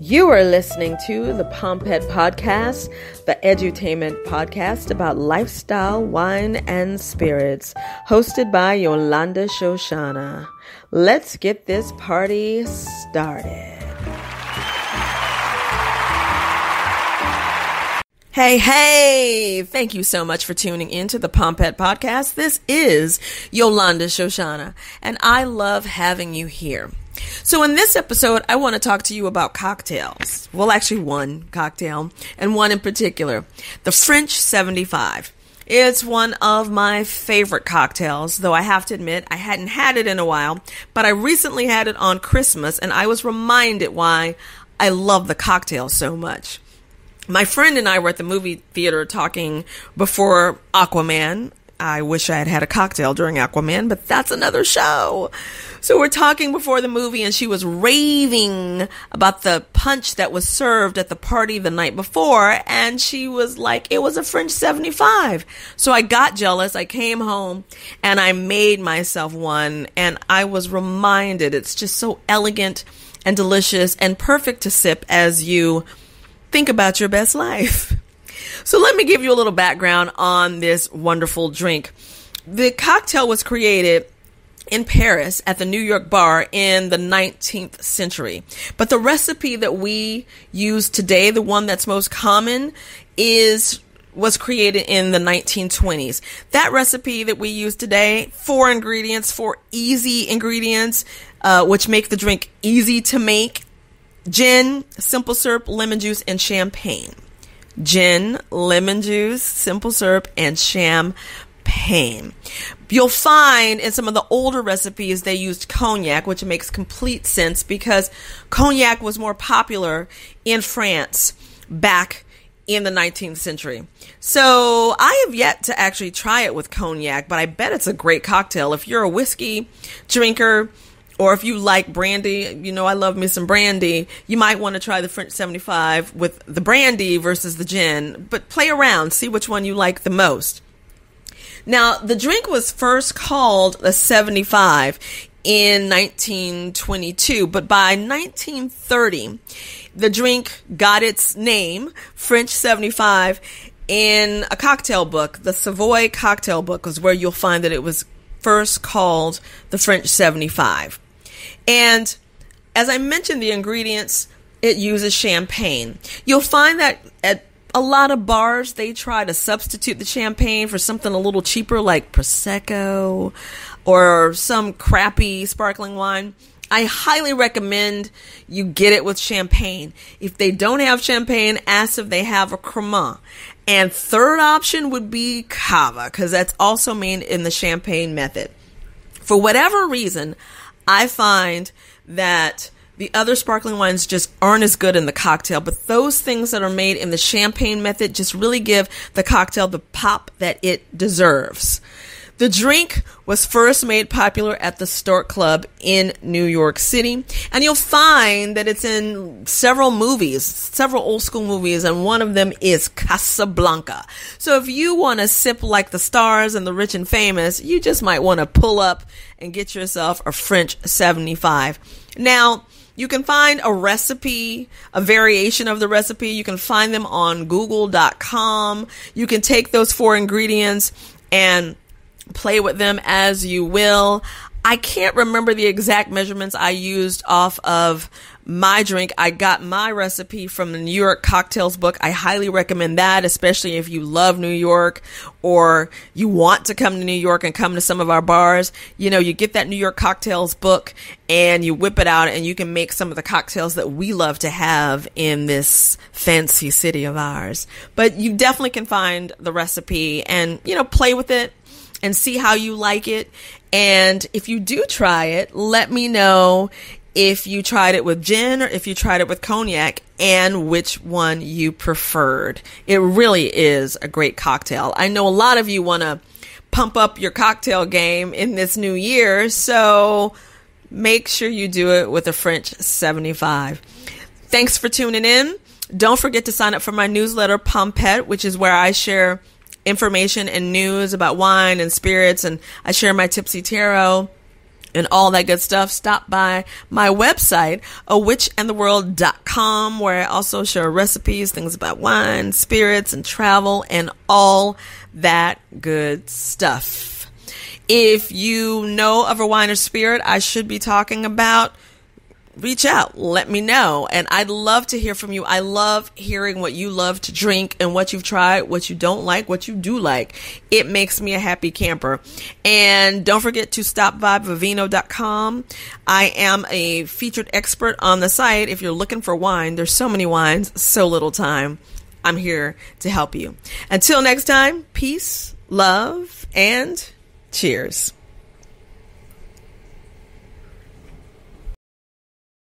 You are listening to the Pompette Podcast, the edutainment podcast about lifestyle, wine, and spirits, hosted by Yolanda Shoshana. Let's get this party started. Hey, hey! Thank you so much for tuning in to the Pompette Podcast. This is Yolanda Shoshana, and I love having you here. So in this episode, I want to talk to you about cocktails. Well, actually one cocktail, and one in particular, the French 75. It's one of my favorite cocktails, though I have to admit I hadn't had it in a while, but I recently had it on Christmas, and I was reminded why I love the cocktail so much. My friend and I were at the movie theater talking before Aquaman. I wish I had had a cocktail during Aquaman, but that's another show. So we're talking before the movie, and she was raving about the punch that was served at the party the night before, and she was like, it was a French 75. So I got jealous. I came home, and I made myself one, and I was reminded it's just so elegant and delicious and perfect to sip as you think about your best life. So let me give you a little background on this wonderful drink. The cocktail was created in Paris at the New York bar in the 19th century. But the recipe that we use today, the one that's most common, was created in the 1920s. That recipe that we use today, four easy ingredients, which make the drink easy to make: gin, simple syrup, lemon juice, and champagne. Gin, lemon juice, simple syrup, and champagne. You'll find in some of the older recipes they used cognac, which makes complete sense because cognac was more popular in France back in the 19th century. So I have yet to actually try it with cognac, but I bet it's a great cocktail. If you're a whiskey drinker, or if you like brandy, you know I love me some brandy, you might want to try the French 75 with the brandy versus the gin, but play around, see which one you like the most. Now, the drink was first called a 75 in 1922, but by 1930, the drink got its name, French 75, in a cocktail book. The Savoy Cocktail Book was where you'll find that it was first called the French 75. And as I mentioned, the ingredients, it uses champagne. You'll find that at a lot of bars, they try to substitute the champagne for something a little cheaper like Prosecco or some crappy sparkling wine. I highly recommend you get it with champagne. If they don't have champagne, ask if they have a Crémant. And third option would be cava, because that's also made in the champagne method. For whatever reason, I find that the other sparkling wines just aren't as good in the cocktail, but those things that are made in the champagne method just really give the cocktail the pop that it deserves. The drink was first made popular at the Stork Club in New York City, and you'll find that it's in several movies, several old school movies, and one of them is Casablanca. So if you want to sip like the stars and the rich and famous, you just might want to pull up and get yourself a French 75. Now, you can find a recipe, a variation of the recipe. You can find them on google.com. You can take those four ingredients and play with them as you will. I can't remember the exact measurements I used off of my drink. I got my recipe from the New York Cocktails book. I highly recommend that, especially if you love New York or you want to come to New York and come to some of our bars. You know, you get that New York Cocktails book and you whip it out and you can make some of the cocktails that we love to have in this fancy city of ours. But you definitely can find the recipe and, you know, play with it and see how you like it. And if you do try it, let me know if you tried it with gin or if you tried it with cognac and which one you preferred. It really is a great cocktail. I know a lot of you want to pump up your cocktail game in this new year, so make sure you do it with a French 75. Thanks for tuning in. Don't forget to sign up for my newsletter, Pompette, which is where I share information and news about wine and spirits, and I share my tipsy tarot. and all that good stuff, stop by my website, A witchandtheworld.com, where I also share recipes, things about wine, spirits, and travel, and all that good stuff. If you know of a wine or spirit I should be talking about, reach out, let me know, and I'd love to hear from you. I love hearing what you love to drink and what you've tried, what you don't like, what you do like. It makes me a happy camper. And don't forget to stop by Vivino.com. I am a featured expert on the site. If you're looking for wine, there's so many wines, so little time. I'm here to help you. Until next time, peace, love, and cheers.